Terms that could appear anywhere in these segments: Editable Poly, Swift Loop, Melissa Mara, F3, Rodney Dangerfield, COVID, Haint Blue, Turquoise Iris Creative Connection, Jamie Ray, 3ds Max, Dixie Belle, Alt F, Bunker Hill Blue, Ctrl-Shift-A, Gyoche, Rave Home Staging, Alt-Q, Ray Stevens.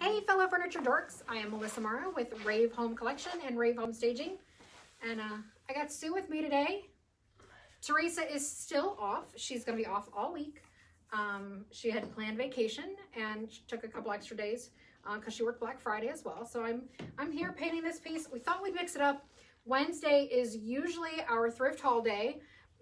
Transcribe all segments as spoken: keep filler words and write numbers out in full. Hey fellow furniture dorks, I am Melissa Mara with Rave Home Collection and Rave Home Staging, and uh, I got Sue with me today. Teresa is still off. She's going to be off all week. Um, she had planned vacation and she took a couple extra days because uh, she worked Black Friday as well. So I'm, I'm here painting this piece. We thought we'd mix it up. Wednesday is usually our thrift haul day,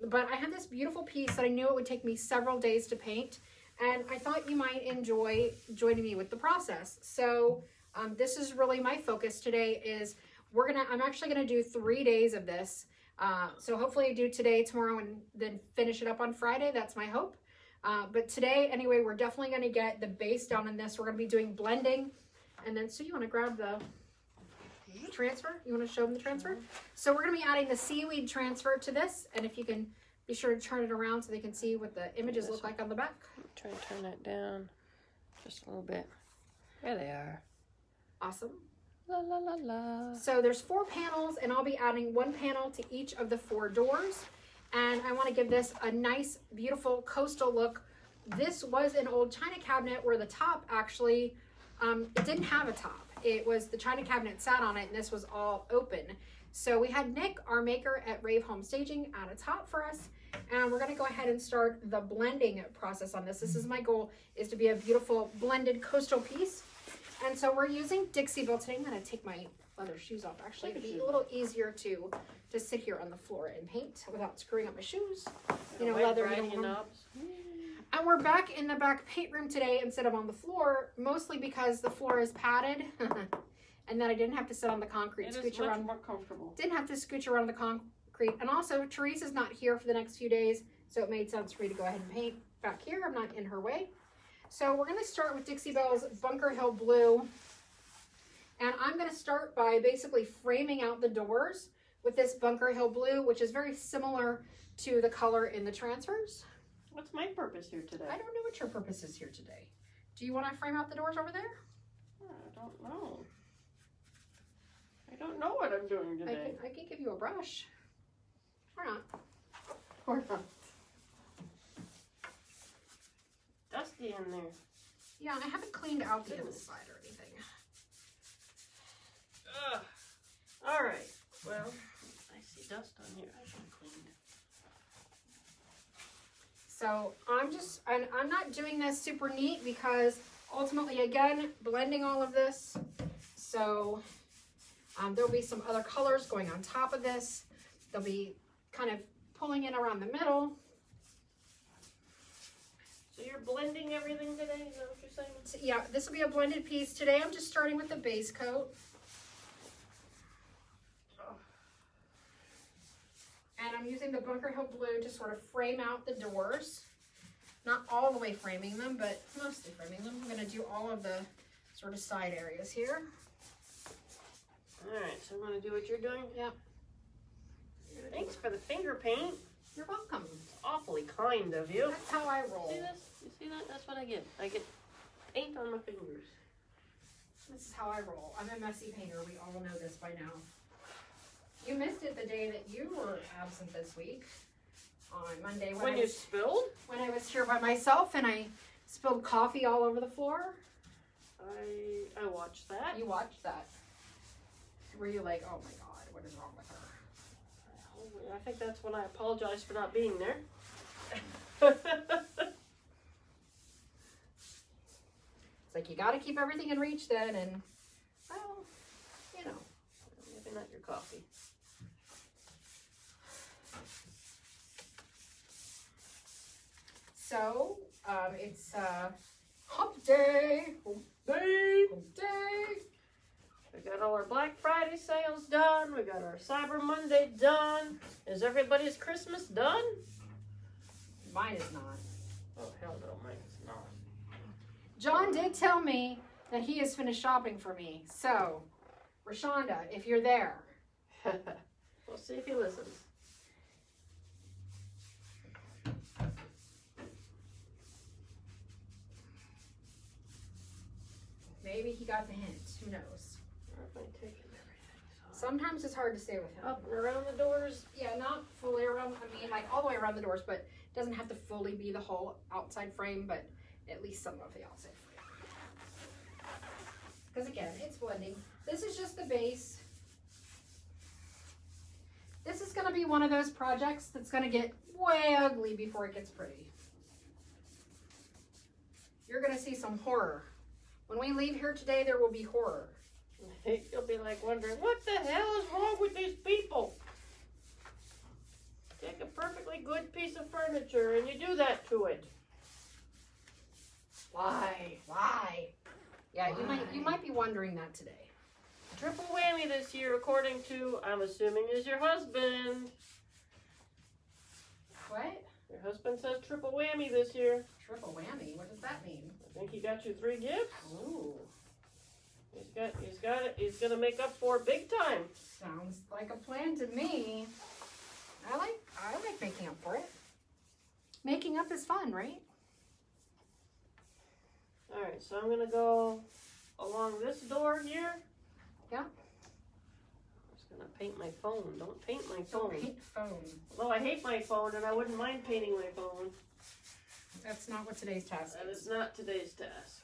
but I had this beautiful piece that I knew it would take me several days to paint, and I thought you might enjoy joining me with the process. So um, this is really my focus today. Is we're gonna, I'm actually gonna do three days of this. Uh, so hopefully I do today, tomorrow, and then finish it up on Friday. That's my hope. Uh, but today, anyway, we're definitely gonna get the base down in this. We're gonna be doing blending. And then, so you wanna grab the transfer? You wanna show them the transfer? So we're gonna be adding the seaweed transfer to this. And if you can be sure to turn it around so they can see what the images look like on the back. Try and turn that down just a little bit. There they are. Awesome. La, la, la, la. So there's four panels, and I'll be adding one panel to each of the four doors. And I want to give this a nice, beautiful coastal look. This was an old china cabinet where the top actually, um, it didn't have a top. It was the china cabinet sat on it, and this was all open. So we had Nick, our maker at Rave Home Staging, add a top for us. And we're going to go ahead and start the blending process on this. This is my goal, is to be a beautiful blended coastal piece. And so we're using Dixie Belle today. I'm going to take my leather shoes off, actually. It'd be a little easier to just sit here on the floor and paint without screwing up my shoes. You know, leather. And we're back in the back paint room today instead of on the floor, mostly because the floor is padded. And then I didn't have to sit on the concrete. It is much more comfortable. Didn't have to scooch around the concrete. And also, Teresa's not here for the next few days, so it made sense for me to go ahead and paint back here. I'm not in her way. So we're going to start with Dixie Belle's Bunker Hill Blue. And I'm going to start by basically framing out the doors with this Bunker Hill Blue, which is very similar to the color in the transfers. What's my purpose here today? I don't know what your purpose is here today. Do you want to frame out the doors over there? I don't know. I don't know what I'm doing today. I can, I can give you a brush. Or not. Or not. Dusty in there. Yeah, and I haven't cleaned out the inside or anything. Ugh. All right. Well, I see dust on here. I should clean it. So I'm just, and I'm not doing this super neat because ultimately, again, blending all of this. So um, there'll be some other colors going on top of this. They'll be kind of pulling in around the middle. So you're blending everything today, is that what you're saying? So, yeah, this will be a blended piece. Today I'm just starting with the base coat. Oh. And I'm using the Bunker Hill Blue to sort of frame out the doors. Not all the way framing them, but mostly framing them. I'm going to do all of the sort of side areas here. Alright, so I'm going to do what you're doing? Yep. Thanks for the finger paint. You're welcome. It's awfully kind of you. That's how I roll. See this? You see that? That's what I get. I get paint on my fingers. This is how I roll. I'm a messy painter. We all know this by now. You missed it the day that you were absent this week. On Monday. When, when you I, spilled? When I was here by myself and I spilled coffee all over the floor. I I watched that. You watched that. Were you like, oh my God, what is wrong with her? I think that's when I apologize for not being there. It's like you got to keep everything in reach then, and well, you know, maybe not your coffee. So um, it's uh, hump day, hump day, hump day. We got all our Black Friday sales done. We got our Cyber Monday done. Is everybody's Christmas done? Mine is not. Oh, hell no, mine is not. John did tell me that he has finished shopping for me. So, Rashonda, if you're there. We'll see if he listens. Maybe he got the hint. Who knows? Sometimes it's hard to stay with him. Up and around the doors. Yeah, not fully around. I mean, like all the way around the doors, but it doesn't have to fully be the whole outside frame, but at least some of the outside frame. it's blending. This is just the base. This is going to be one of those projects that's going to get way ugly before it gets pretty. You're going to see some horror. When we leave here today, there will be horror. You'll be like wondering, what the hell is wrong with these people? Take a perfectly good piece of furniture and you do that to it. Why? Why? Yeah, Why? you might you might be wondering that today. Triple whammy this year, according to, I'm assuming, is your husband. What? Your husband says triple whammy this year. Triple whammy? What does that mean? I think he got you three gifts. Ooh. He's got, he's got it. He's gonna make up for it big time. Sounds like a plan to me. I like, I like making up for it. Making up is fun, right? All right, so I'm gonna go along this door here. Yeah. I'm just gonna paint my phone. Don't paint my phone. Don't paint phone. Although I hate my phone, and I wouldn't mind painting my phone. That's not what today's task is. That is not today's task.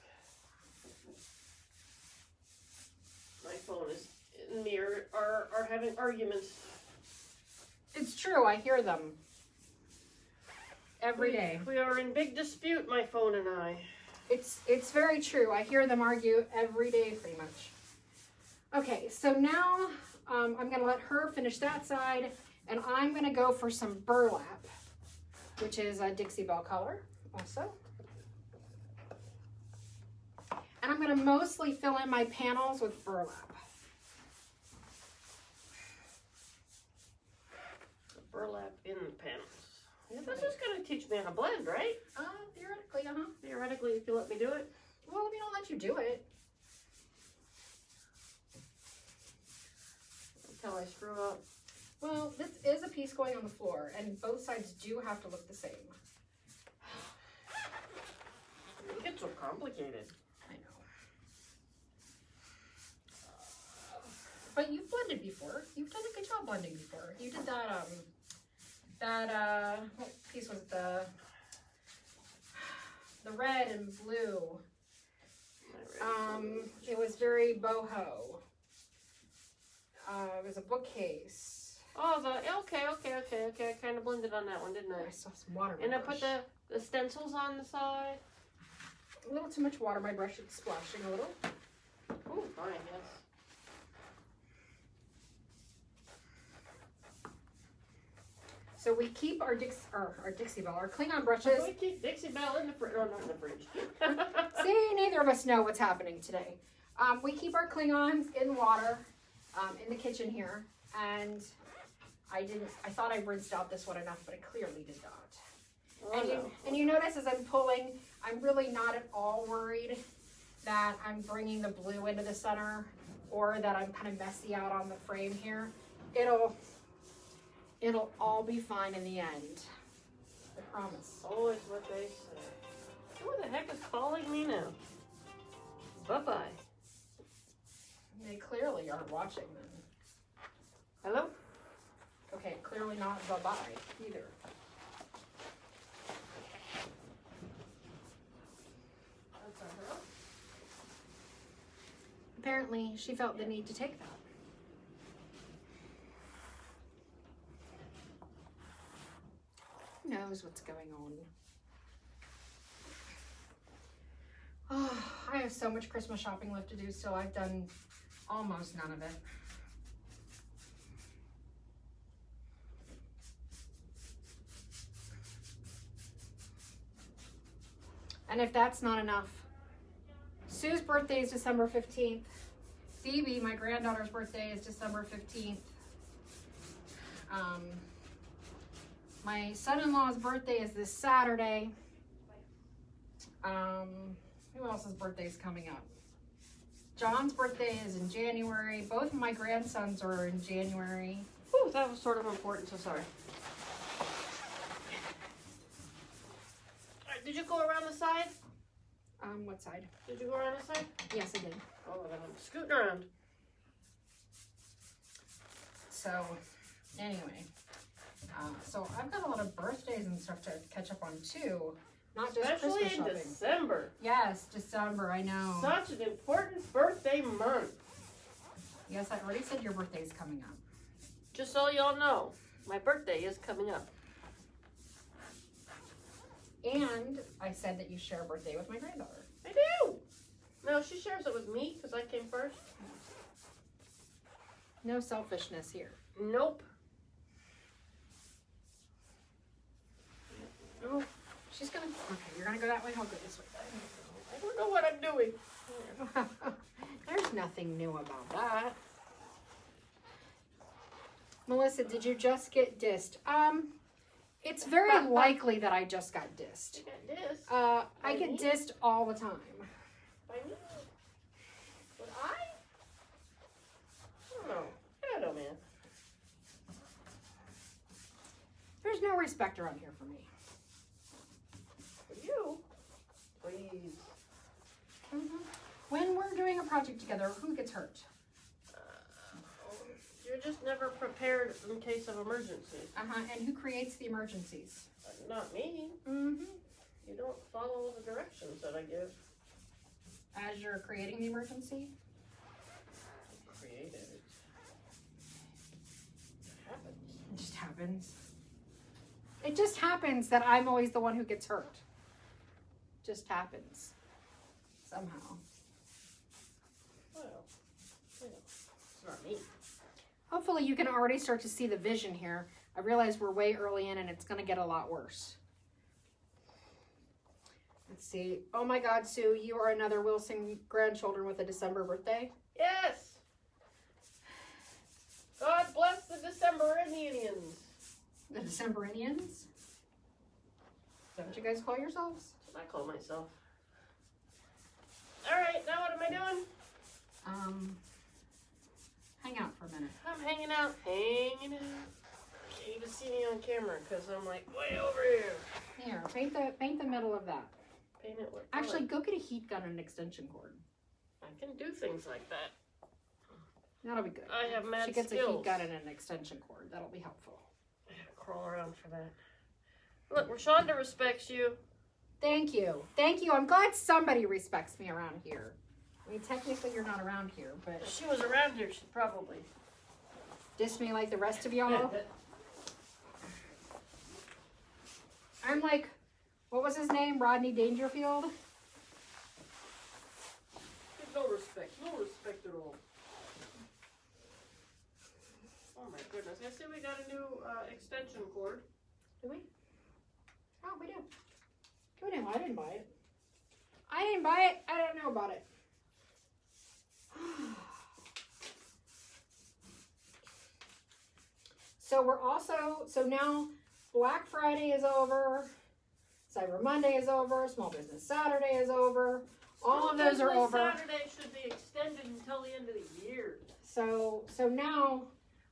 My phone is in the mirror, are, are having arguments. It's true, I hear them every we, day. We are in big dispute, my phone and I. It's, it's very true. I hear them argue every day, pretty much. Okay, so now um, I'm going to let her finish that side, and I'm going to go for some burlap, which is a Dixie Belle color also. And I'm going to mostly fill in my panels with burlap. Burlap in the panels. Yeah, this is going to teach me how to blend, right? Uh, theoretically, uh-huh. Theoretically, if you let me do it. Well, if we don't let you do it. Until I screw up. Well, this is a piece going on the floor, and both sides do have to look the same. It gets so complicated. I know. But you've blended before. You've done a good job blending before. You did that, um, that, uh, what piece was it? The, the red and blue. Um, it was very boho. Uh, it was a bookcase. Oh, the, okay, okay, okay, okay. I kind of blended on that one, didn't I? I saw some water. And brush. I put the, the stencils on the side. A little too much water. My brush is splashing a little. Oh, fine, yes. So we keep our, Dix, our, our Dixie Belle, our Klingon brushes. We keep Dixie Belle in the fridge. Oh, not in the fridge. See, neither of us know what's happening today. Um, we keep our Klingons in water um, in the kitchen here. And I didn't, I thought I rinsed out this one enough, but I clearly did not. Oh, and, you, no. and you notice as I'm pulling, I'm really not at all worried that I'm bringing the blue into the center or that I'm kind of messy out on the frame here. It'll... It'll all be fine in the end. I promise. Always what they say. Who the heck is calling me now? Bye-bye. They clearly aren't watching them. Hello? Okay, clearly not bye-bye either. That's our girl. Apparently, she felt yeah. the need to take that. Knows what's going on. Oh, I have so much Christmas shopping left to do, so I've done almost none of it. And if that's not enough, Sue's birthday is December fifteenth. Phoebe, my granddaughter's birthday, is December fifteenth. Um, My son-in-law's birthday is this Saturday. Um, who else's birthday is coming up? John's birthday is in January. Both of my grandsons are in January. Oh, that was sort of important, so sorry. All right, did you go around the side? Um, what side? Did you go around the side? Yes, I did. Oh, I'm scooting around. So, anyway. Uh, so I've got a lot of birthdays and stuff to catch up on too, not just Especially Christmas shopping. Especially in December. Yes, December, I know. Such an important birthday month. Yes, I already said your birthday is coming up. Just so y'all know, my birthday is coming up. And I said that you share a birthday with my granddaughter. I do. No, she shares it with me because I came first. No selfishness here. Nope. Oh, she's gonna. Okay, you're gonna go that way. I'll go this way. I don't know what I'm doing. There's nothing new about that. Melissa, did you just get dissed? Um, it's very likely that I just got dissed. You got dissed. Uh, I get me? dissed all the time. By me? But I? I don't know. I don't know, man. There's no respect around here for me. For you? Please. Mm-hmm. When we're doing a project together, who gets hurt? Uh, you're just never prepared in case of emergency. Uh-huh. And who creates the emergencies? Uh, not me. Mm-hmm. You don't follow the directions that I give. As you're creating the emergency? Created. It happens. It just happens. It just happens that I'm always the one who gets hurt. Just happens. Somehow. Well, well, it's not me. Hopefully you can already start to see the vision here. I realize we're way early in and it's going to get a lot worse. Let's see. Oh my God, Sue, you are another Wilson grandchildren with a December birthday. Yes. God bless the Decemberinians. The Decemberinians? Is that what you guys call yourselves? I call myself. All right, now what am I doing? Um, hang out for a minute. I'm hanging out, hanging out. You can't even see me on camera because I'm like way over here. Here, paint the paint the middle of that. Paint it. What Actually, color? Go get a heat gun and an extension cord. I can do things like that. That'll be good. I have mad skills. She gets skills. a heat gun and an extension cord. That'll be helpful. I gotta crawl around for that. Look, Rashonda respects you. Thank you. Thank you. I'm glad somebody respects me around here. I mean, technically you're not around here, but... If she was around here, she'd probably... diss me like the rest of y'all. I'm like, what was his name? Rodney Dangerfield? No respect. No respect at all. Oh my goodness. I see we got a new uh, extension cord. Do we? Oh, we do. I didn't buy it. I didn't buy it. I don't know about it. So we're also, so now Black Friday is over. Cyber Monday is over. Small Business Saturday is over. All of those are over. Saturday should be extended until the end of the year. So, so now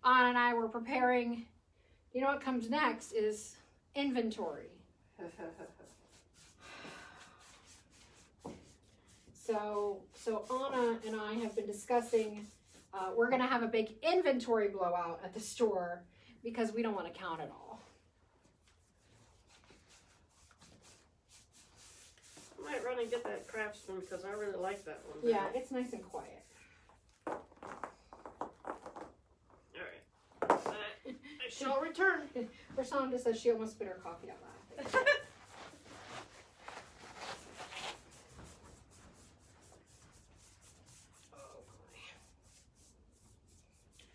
Anna and I were preparing. You know what comes next is inventory. So, so Anna and I have been discussing, uh, we're going to have a big inventory blowout at the store because we don't want to count it all. I might run and get that Craftsman because I really like that one. Though. Yeah, it's nice and quiet. All right. Uh, I shall return. Rashonda says she almost spit her coffee out loud.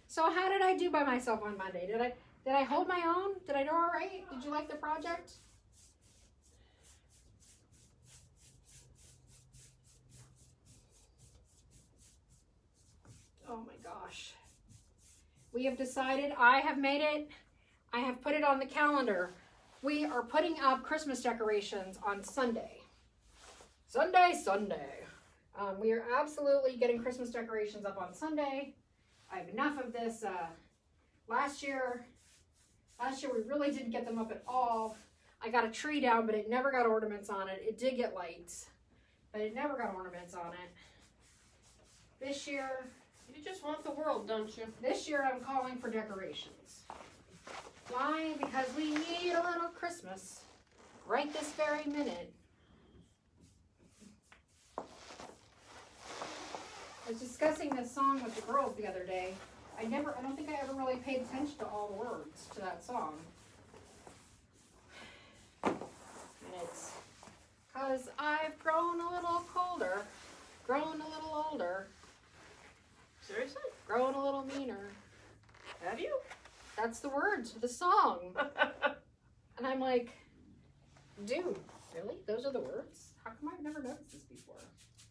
So how did I do by myself on Monday? Did I did I hold my own? Did I do all right? Did you like the project? Oh my gosh. We have decided, I have made it. I have put it on the calendar. We are putting up Christmas decorations on Sunday. Sunday, Sunday. Um, we are absolutely getting Christmas decorations up on Sunday. I have enough of this. Uh, last year, last year we really didn't get them up at all. I got a tree down, but it never got ornaments on it. It did get lights, but it never got ornaments on it. This year. You just want the world, don't you? This year I'm calling for decorations. Why? Because we need a little Christmas right this very minute. was discussing this song with the girls the other day. I never, I don't think I ever really paid attention to all the words to that song. And it's, cause I've grown a little colder, grown a little older. Seriously? Grown a little meaner. Have you? That's the words of the song. And I'm like, dude, really? Those are the words? How come I've never noticed this before?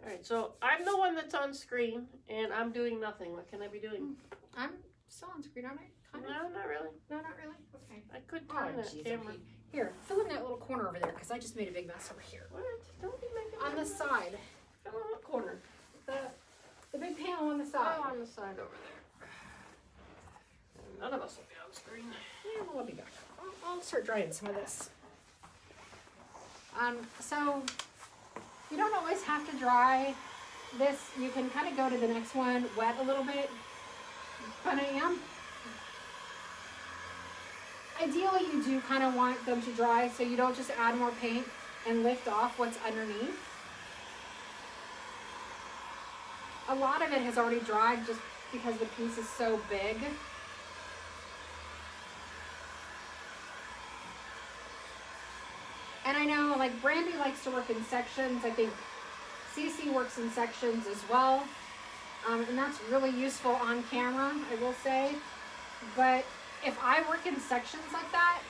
All right, so I'm the one that's on screen, and I'm doing nothing. What can I be doing? I'm still on screen, aren't I? Kind of? No, not really. No, not really? Okay. I could turn oh, that geez, camera. Okay. Here, fill in that little corner over there, because I just made a big mess over here. What? Don't be making on the mess. Side. Fill in what corner? The, the big panel on the side. Oh, on the side over there. None of us will be on screen. Yeah, well, I'll be back. I'll, I'll start drying some of this. Um, so... You don't always have to dry this. You can kind of go to the next one, wet a little bit. But I am. Ideally, you do kind of want them to dry so you don't just add more paint and lift off what's underneath. A lot of it has already dried just because the piece is so big. And I know, like, Brandy likes to work in sections. I think Cece works in sections as well. Um, and that's really useful on camera, I will say. But if I work in sections like that,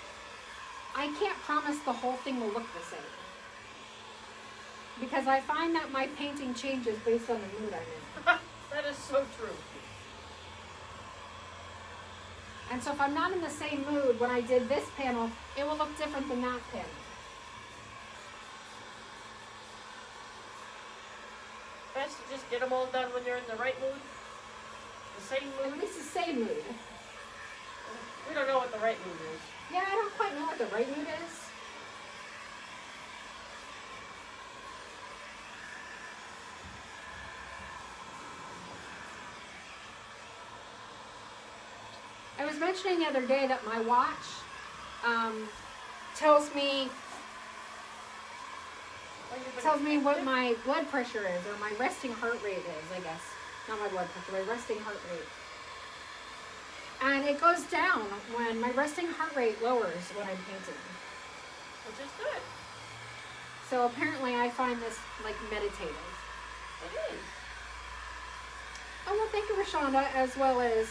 I can't promise the whole thing will look the same. Because I find that my painting changes based on the mood I'm in. That is so true. And so if I'm not in the same mood when I did this panel, it will look different than that panel. Best to just get them all done when you're in the right mood. The same mood? At least the same mood. We don't know what the right mood is. Yeah, I don't quite know what the right mood is. I was mentioning the other day that my watch um, tells me tells me what my blood pressure is, or my resting heart rate is, I guess. Not my blood pressure, my resting heart rate. And it goes down when my resting heart rate lowers when I'm painting. Which is good. So apparently I find this, like, meditative. It is. Oh, well, thank you, Rashonda, as well as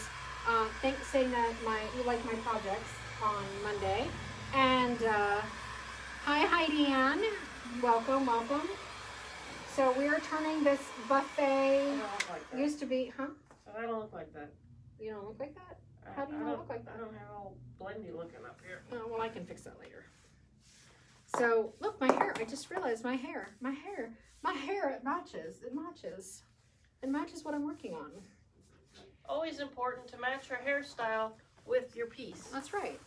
uh, thanks saying that my, you like my projects on Monday. And uh, hi, Heidi Ann. Welcome, welcome. So we are turning this buffet. I don't look like that. Used to be, huh? So I don't look like that. You don't look like that? I, How do you not look like that? I don't have all blendy looking up here. Oh, well, I can fix that later. So, look, my hair. I just realized my hair. My hair. My hair, it matches. It matches. It matches what I'm working on. Always important to match your hairstyle with your piece. That's right.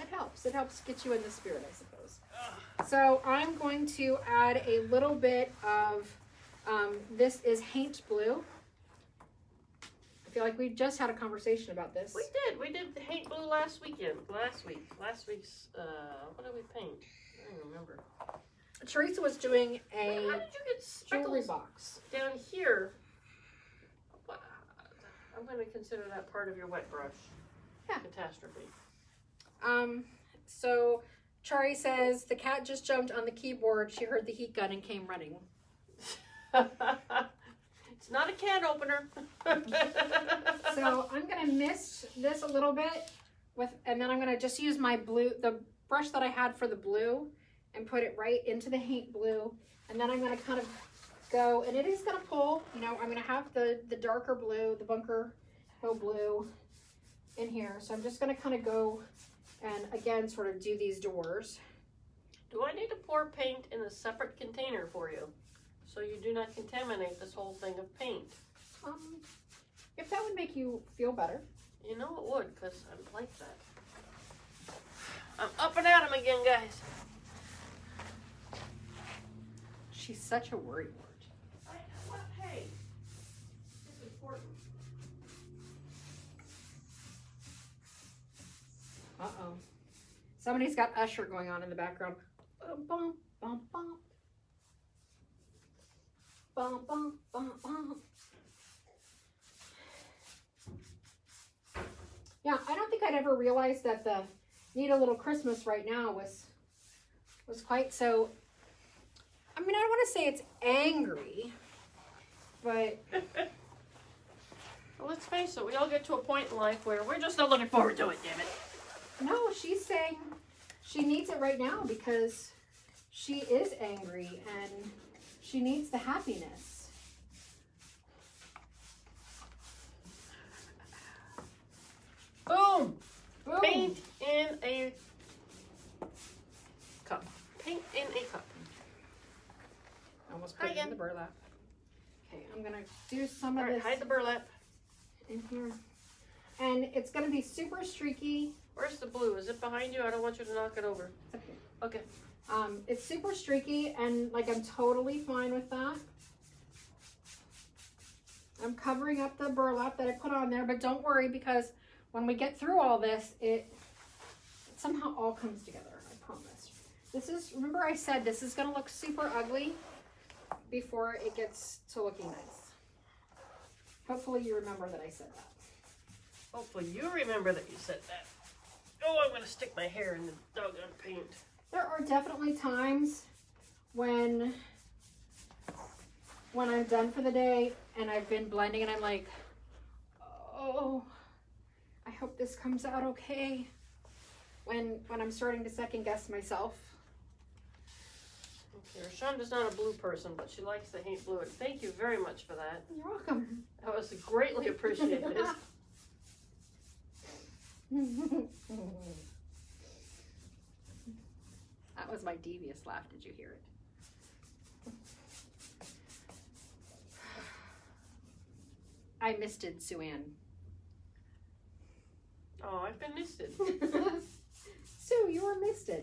It helps. It helps get you in the spirit, I suppose. Ugh. So I'm going to add a little bit of, um, this is Haint Blue. I feel like we just had a conversation about this. We did. We did the Haint Blue last weekend. Last week. Last week's, uh, what did we paint? I don't remember. Teresa was doing a Wait, how did you get jewelry box. Down here. I'm going to consider that part of your wet brush. Yeah. Catastrophe. Um, so Chari says the cat just jumped on the keyboard. She heard the heat gun and came running. It's not a can opener. So I'm going to mist this a little bit with, and then I'm going to just use my blue, the brush that I had for the blue, and put it right into the Haint Blue. And then I'm going to kind of go, and it is going to pull, you know, I'm going to have the, the darker blue, the Bunker Hill Blue in here. So I'm just going to kind of go and again, sort of do these doors. Do I need to pour paint in a separate container for you, so you do not contaminate this whole thing of paint? Um, if that would make you feel better. You know it would, because I'm like that. I'm up and at 'em again, guys. She's such a worrywart. I know what, hey, this is important. Uh-oh. Somebody's got Usher going on in the background. Bum, bum, bum, bum. Bum, bum, bum, bum. realized that the Need a Little Christmas right now was was quite so, I mean, I don't want to say it's angry, but well, let's face it, we all get to a point in life where we're just not looking forward to it, damn it. No, she's saying she needs it right now because she is angry and she needs the happiness. Boom! Boom. Paint in a cup. Paint in a cup. I almost put it in the burlap. Okay, I'm gonna do some all of right, this. Hide the burlap in here. And it's gonna be super streaky. Where's the blue? Is it behind you? I don't want you to knock it over. Okay. Okay. Um, it's super streaky and like I'm totally fine with that. I'm covering up the burlap that I put on there, but don't worry because when we get through all this, it, it somehow all comes together, I promise. This is, remember I said this is gonna look super ugly before it gets to looking nice. Hopefully you remember that I said that. Hopefully you remember that you said that. Oh, I'm gonna stick my hair in the doggone paint. There are definitely times when, when I'm done for the day and I've been blending and I'm like, oh, I hope this comes out okay, when when I'm starting to second guess myself. Okay, Rashonda's not a blue person, but she likes to paint blue. And thank you very much for that. You're welcome. That was greatly appreciated. That was my devious laugh. Did you hear it? I misted Sue Ann. Oh, I've been misted. Sue, you were misted.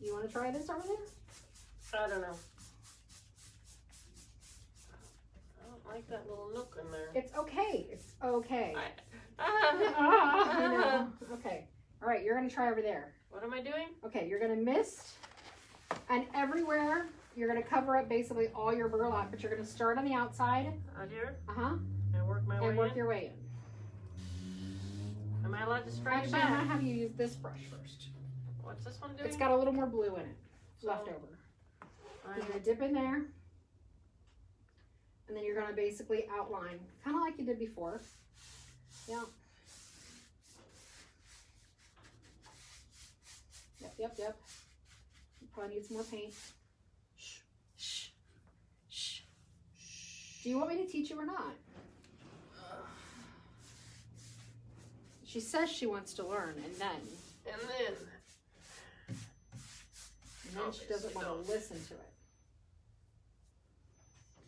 You want to try this over there? I don't know. I don't like that little nook in there. It's okay. It's okay. I, ah, I okay. All right, you're going to try over there. What am I doing? Okay, you're going to mist. And everywhere, you're going to cover up basically all your burlap, but you're going to start on the outside. Out here? Uh-huh. And work my way in? And work your way in. Am I allowed to spray it back? Actually, I'm going to have you use this brush first. What's this one doing? It's got a little more blue in it, so left over. I'm going to dip in there, and then you're going to basically outline, kind of like you did before. Yeah. Yep, yep, yep. You probably need some more paint. Shh, shh, shh, shh. Do you want me to teach you or not? She says she wants to learn, and then, and then, and then she doesn't want to listen to it.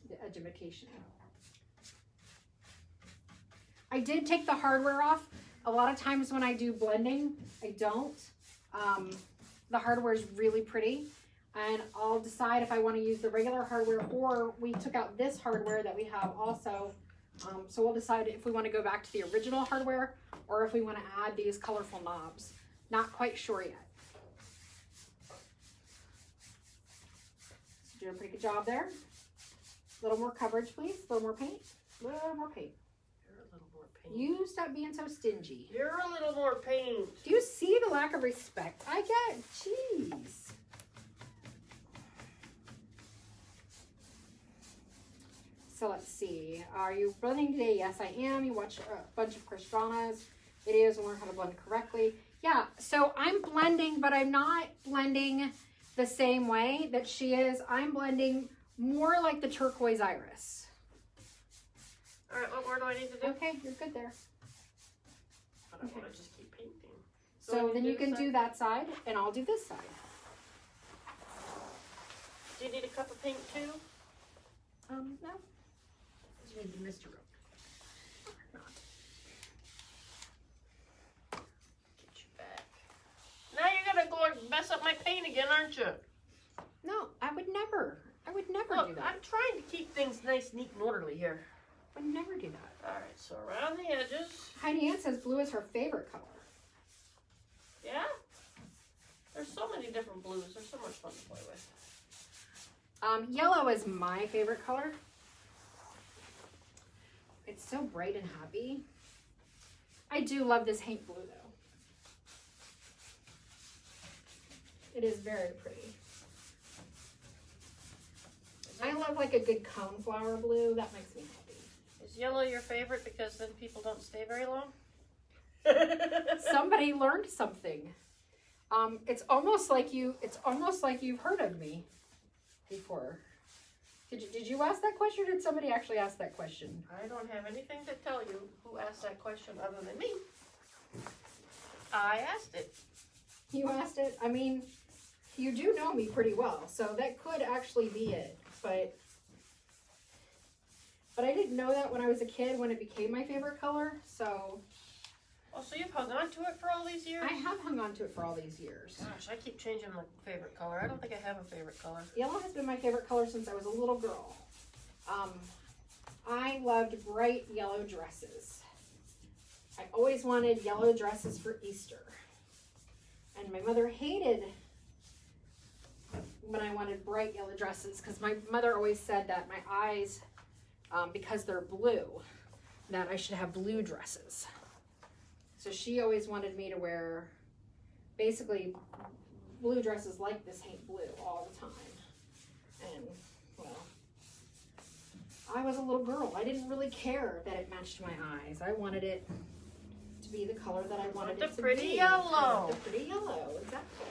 The education. I did take the hardware off. A lot of times when I do blending, I don't. Um, the hardware is really pretty, and I'll decide if I want to use the regular hardware, or we took out this hardware that we have also. Um, so we'll decide if we want to go back to the original hardware or if we want to add these colorful knobs. Not quite sure yet. So doing a pretty good job there. A little more coverage, please. A little more paint. A little more paint. You're a little more paint. You stop being so stingy. You're a little more paint. Do you see the lack of respect I get? Jeez. So let's see, are you blending today? Yes, I am. You watch a bunch of Kristana's videos and learn how to blend correctly. Yeah, so I'm blending, but I'm not blending the same way that she is. I'm blending more like the turquoise iris. All right, what more do I need to do? Okay, you're good there. But I okay. want to just keep painting. So, so then you can do that side, and I'll do this side. Do you need a cup of paint too? Um, no. You need to mist your room. Get you back. Now you're gonna go and mess up my paint again, aren't you? No, I would never. I would never Look, do that. I'm trying to keep things nice, neat, and orderly here. I would never do that. All right, so around the edges. Heidi Ann says blue is her favorite color. Yeah? There's so many different blues. They're so much fun to play with. Um, yellow is my favorite color. It's so bright and happy. I do love this Hank blue though. It is very pretty. I love like a good coneflower blue. That makes me happy. Is yellow your favorite because then people don't stay very long? Somebody learned something. Um, it's almost like you. It's almost like you've heard of me before. Did you, did you ask that question? Or did somebody actually ask that question? I don't have anything to tell you who asked that question other than me. I asked it. You asked it? I mean, you do know me pretty well, so that could actually be it. But, but I didn't know that when I was a kid when it became my favorite color, so... Oh, so you've hung on to it for all these years? I have hung on to it for all these years. Gosh, I keep changing my favorite color. I don't think I have a favorite color. Yellow has been my favorite color since I was a little girl. Um, I loved bright yellow dresses. I always wanted yellow dresses for Easter. And my mother hated when I wanted bright yellow dresses because my mother always said that my eyes, um, because they're blue, that I should have blue dresses. So she always wanted me to wear basically blue dresses like this Hank blue all the time. And well, I was a little girl. I didn't really care that it matched my eyes. I wanted it to be the color that I wanted it to be. The pretty yellow. The pretty yellow, exactly.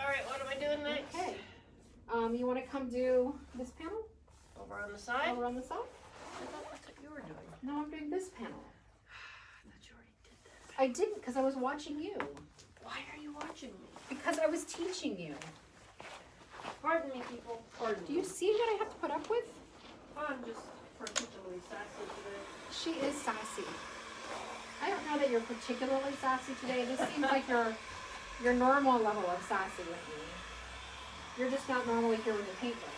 All right, what am I doing next? Okay. Um, you want to come do this panel? Over on the side? Over on the side? I thought that's what you were doing. No, I'm doing this panel. I didn't, because I was watching you. Why are you watching me? Because I was teaching you. Pardon me, people. Pardon me. Do you see what I have to put up with? I'm just particularly sassy today. She is sassy. I don't know that you're particularly sassy today. This seems like your your normal level of sassy with me. You're just not normally here with a paintbrush in your hands.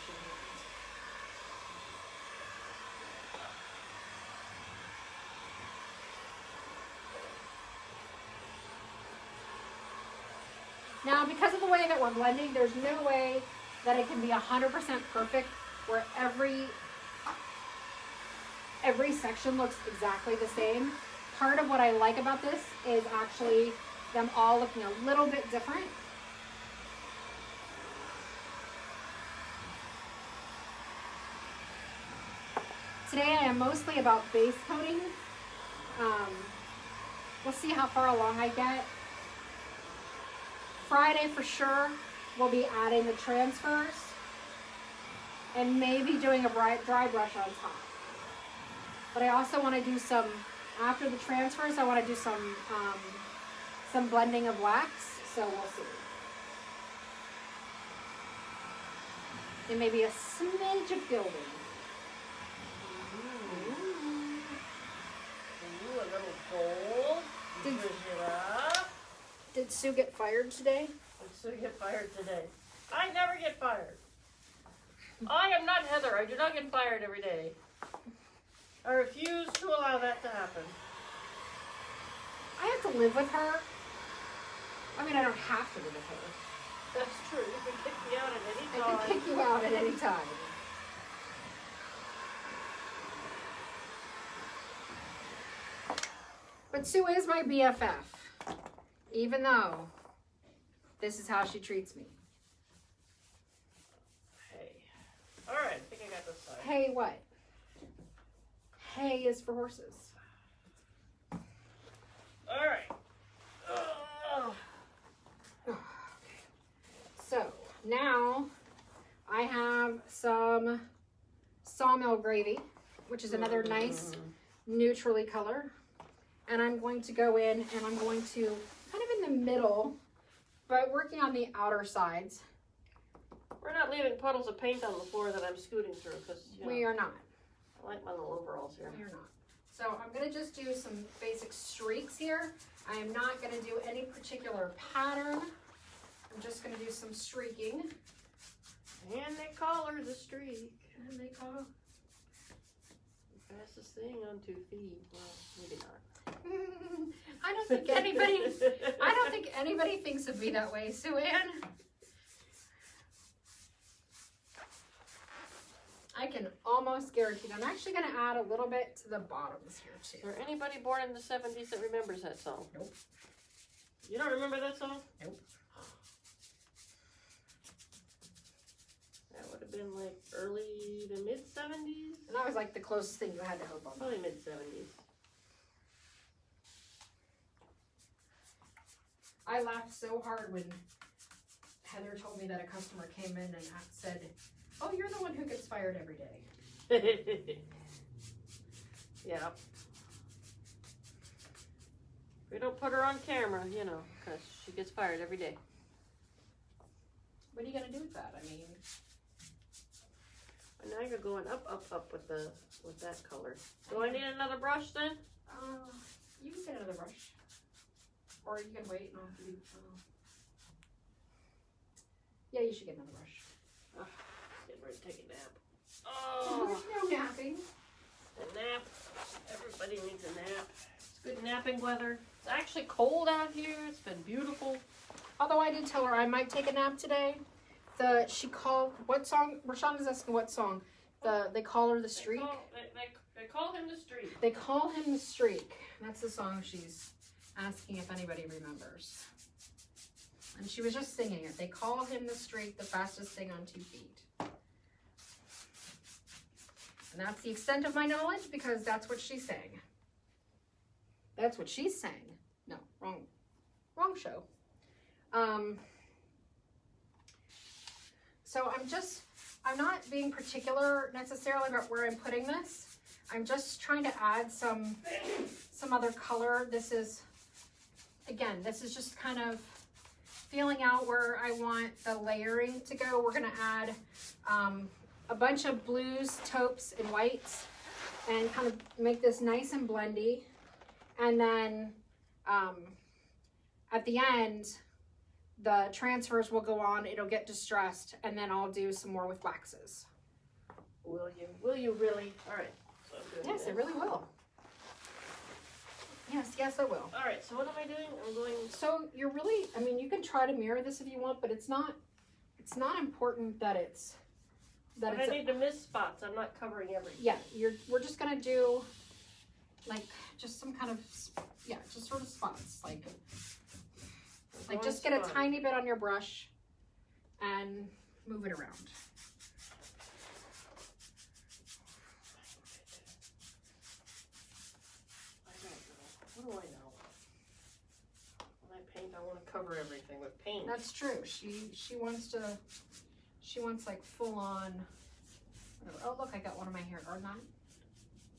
Now, because of the way that we're blending, there's no way that it can be one hundred percent perfect where every, every section looks exactly the same. Part of what I like about this is actually them all looking a little bit different. Today I am mostly about base coating. Um, we'll see how far along I get. Friday for sure, we'll be adding the transfers and maybe doing a bright dry brush on top. But I also want to do some, after the transfers, I want to do some um, some blending of wax, so we'll see. And maybe a smidge of gilding. Ooh. Ooh, a little gold. Did you up? Did Sue get fired today? Did Sue get fired today? I never get fired. I am not Heather. I do not get fired every day. I refuse to allow that to happen. I have to live with her. I mean, I don't have to live with her. That's true. You can kick me out at any time. I can kick you out at any time. But Sue is my B F F. Even though this is how she treats me. Hey. All right, I think I got this side. Hey what? Hay is for horses. All right. Oh. Okay. So now I have some sawmill gravy, which is another nice neutrally color. And I'm going to go in and I'm going to kind of in the middle, but working on the outer sides. We're not leaving puddles of paint on the floor that I'm scooting through because you know, we are not. I like my little overalls here. No, you're not. So I'm going to just do some basic streaks here. I am not going to do any particular pattern. I'm just going to do some streaking. And they call her the streak. And they call her the fastest thing on two feet. Well, maybe not. I don't think anybody I don't think anybody thinks of me that way, Sue Ann. I can almost guarantee. I'm actually going to add a little bit to the bottoms here too. Is there anybody born in the seventies that remembers that song? Nope. You don't remember that song? Nope. That would have been like early to mid seventies. And that was like the closest thing you had to hope on. Probably mid seventies. I laughed so hard when Heather told me that a customer came in and said, "Oh, you're the one who gets fired every day." Yeah. We don't put her on camera, you know, because she gets fired every day. What are you gonna do with that? I mean, and now you're going up, up, up with the with that color. Do I need another brush then? Uh, you can get another brush, or you can wait. And I'll do, uh... Yeah, you should get another brush. Oh, getting ready to take a nap. Oh, there's no napping. A nap. Everybody needs a nap. It's good napping weather. It's actually cold out here. It's been beautiful. Although I did tell her I might take a nap today. The she called what song? Rashawn is asking what song. The they call her the streak. They call, they, they, they call him the streak. They call him the streak. That's the song she's asking if anybody remembers. And she was just singing it. They call him the streak, the fastest thing on two feet. And that's the extent of my knowledge because that's what she sang. That's what she sang. No, wrong, wrong show. Um, so I'm just, I'm not being particular necessarily about where I'm putting this. I'm just trying to add some, some other color. This is, again, this is just kind of feeling out where I want the layering to go. We're gonna add um, a bunch of blues, taupes, and whites and kind of make this nice and blendy. And then um, at the end, the transfers will go on, it'll get distressed, and then I'll do some more with waxes. Will you? Will you really? All right. So I'm doing yes, this. I really will. Yes, yes, I will. All right, so what am I doing? I'm going... So you're really, I mean, you can try to mirror this if you want, but it's not, it's not important that it's... that but it's I need a... to miss spots. I'm not covering everything. Yeah, you're, we're just going to do, like, just some kind of, yeah, just sort of spots. Like, like just get a tiny bit on your brush and move it around. What do I know? When I paint, I want to cover everything with paint. That's true. She she wants to, she wants like full on, whatever. Oh, look, I got one of my hair, or not.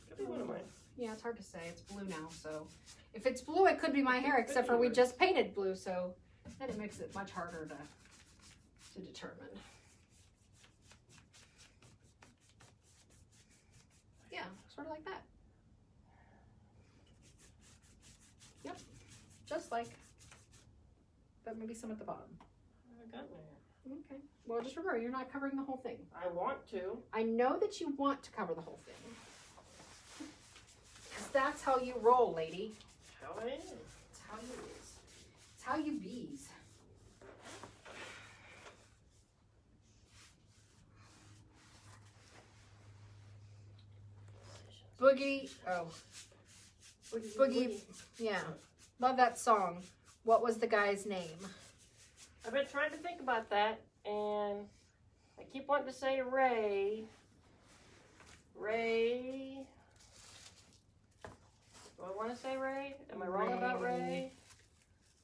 Could be one of mine. Yeah, it's hard to say. It's blue now, so. If it's blue, it could be my hair, except for we just painted blue, so then it makes it much harder to, to determine. Yeah, sort of like that. Yep, just like, but maybe some at the bottom. I got there. Okay. Well, just remember, you're not covering the whole thing. I want to. I know that you want to cover the whole thing. Because that's how you roll, lady. How it is. It's how you is. It's how you bees. Boogie. Oh. Boogie, Boogie, yeah, love that song. What was the guy's name? I've been trying to think about that, and I keep wanting to say Ray. Ray. Do I want to say Ray? Am I wrong Ray. about Ray?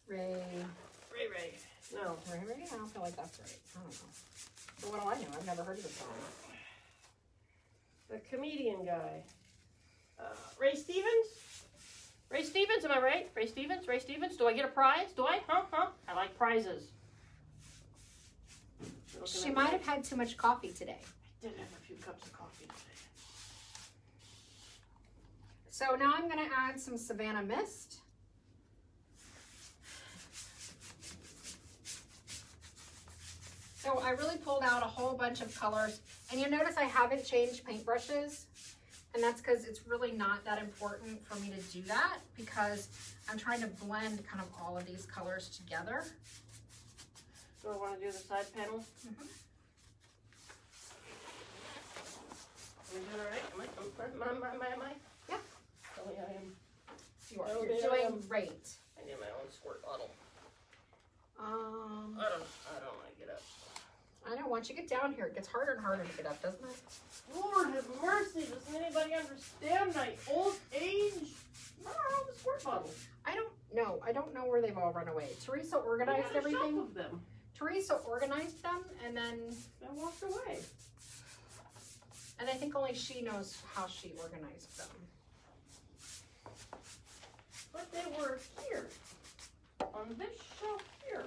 Ray. Ray Ray. No. Ray Ray? I don't feel like that's right. I don't know. But what do I know? I've never heard of the song. The comedian guy. Uh, Ray Stevens? Ray Stevens, am I right? Ray Stevens, Ray Stevens, do I get a prize? Do I? Huh, huh? I like prizes. She might have had too much coffee today. I did have a few cups of coffee today. So now I'm going to add some Savannah Mist. So I really pulled out a whole bunch of colors. And you notice I haven't changed paintbrushes. And that's because it's really not that important for me to do that because I'm trying to blend kind of all of these colors together. Do I want to do the side panel? Mm-hmm. am I, am I, am I, am I? Yeah. Tell me I am. You are. You're doing great. I need my own squirt bottle. Um. I don't, I don't want to get up. I know, once you get down here, it gets harder and harder to get up, doesn't it? Lord have mercy, doesn't anybody understand my old age? Where are all the squirt bottles? I don't know. I don't know where they've all run away. Teresa organized yeah, everything. Of them. Teresa organized them and then I walked away. And I think only she knows how she organized them. But they were here. On this shelf here.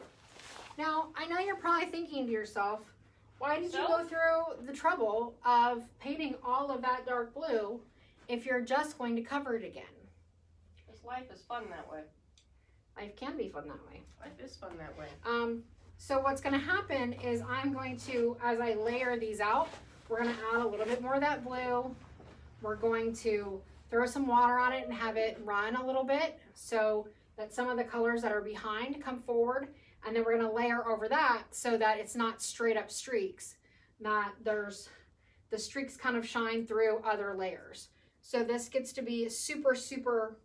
Now, I know you're probably thinking to yourself, why did so? you go through the trouble of painting all of that dark blue if you're just going to cover it again? Because life is fun that way. Life can be fun that way. Life is fun that way. Um, so what's going to happen is I'm going to, as I layer these out, we're going to add a little bit more of that blue. We're going to throw some water on it and have it run a little bit so that some of the colors that are behind come forward. And then we're going to layer over that so that it's not straight up streaks, that there's the streaks kind of shine through other layers. So this gets to be a super, super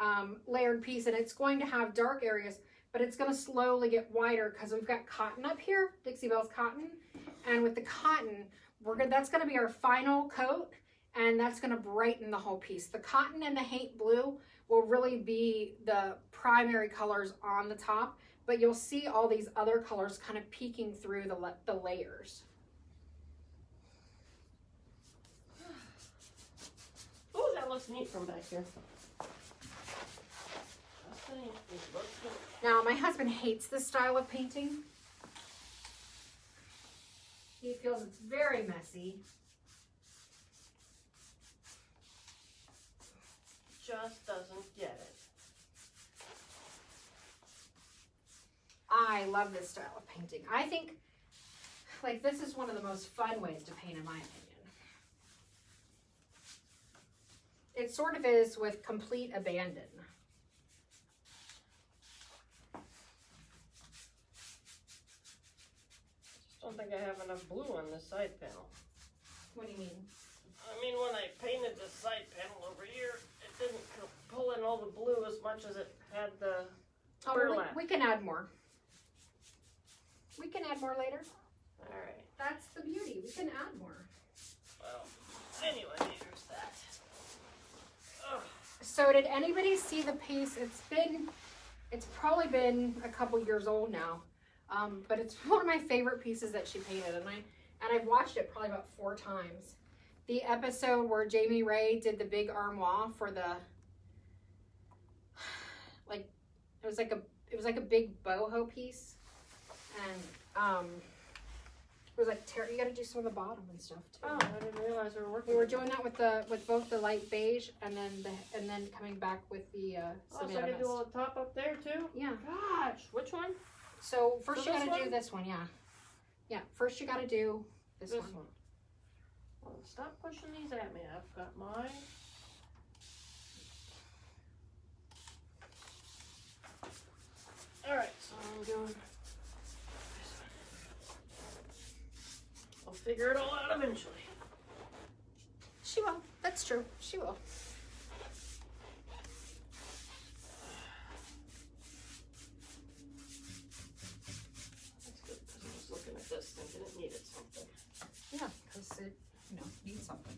um, layered piece, and it's going to have dark areas, but it's going to slowly get wider because we've got cotton up here, Dixie Belle's cotton. And with the cotton, we're gonna, that's going to be our final coat, and that's going to brighten the whole piece. The cotton and the Haint Blue will really be the primary colors on the top, but you'll see all these other colors kind of peeking through the, the layers. Oh, that looks neat from back here. Now, my husband hates this style of painting. He feels it's very messy. Just doesn't get it. I love this style of painting. I think, like, this is one of the most fun ways to paint, in my opinion. It sort of is with complete abandon. I just don't think I have enough blue on this side panel. What do you mean? I mean, when I painted this side panel over here, didn't pull in all the blue as much as it had the oh, burlap. We, we can add more. We can add more later. All right. That's the beauty. We can add more. Well, anyway, here's that. Ugh. So did anybody see the piece? It's been, it's probably been a couple years old now, um, but it's one of my favorite pieces that she painted, and I and I've watched it probably about four times. The episode where Jamie Ray did the big armoire for the, like, it was like a, it was like a big boho piece. And, um, it was like, you gotta do some of the bottom and stuff too. Oh, I didn't realize we were working. We were doing that with the, with both the light beige and then the, and then coming back with the, uh, oh, so I gotta do all the top up there too? Yeah. Gosh, which one? So first so you gotta one? do this one, yeah. Yeah, first you gotta do this, this one. one. Stop pushing these at me. I've got mine. All right, so I'm doing. I'll figure it all out eventually. She will. That's true. She will. That's good because I was looking at this thinking it needed something. Yeah, because it. You know, need something.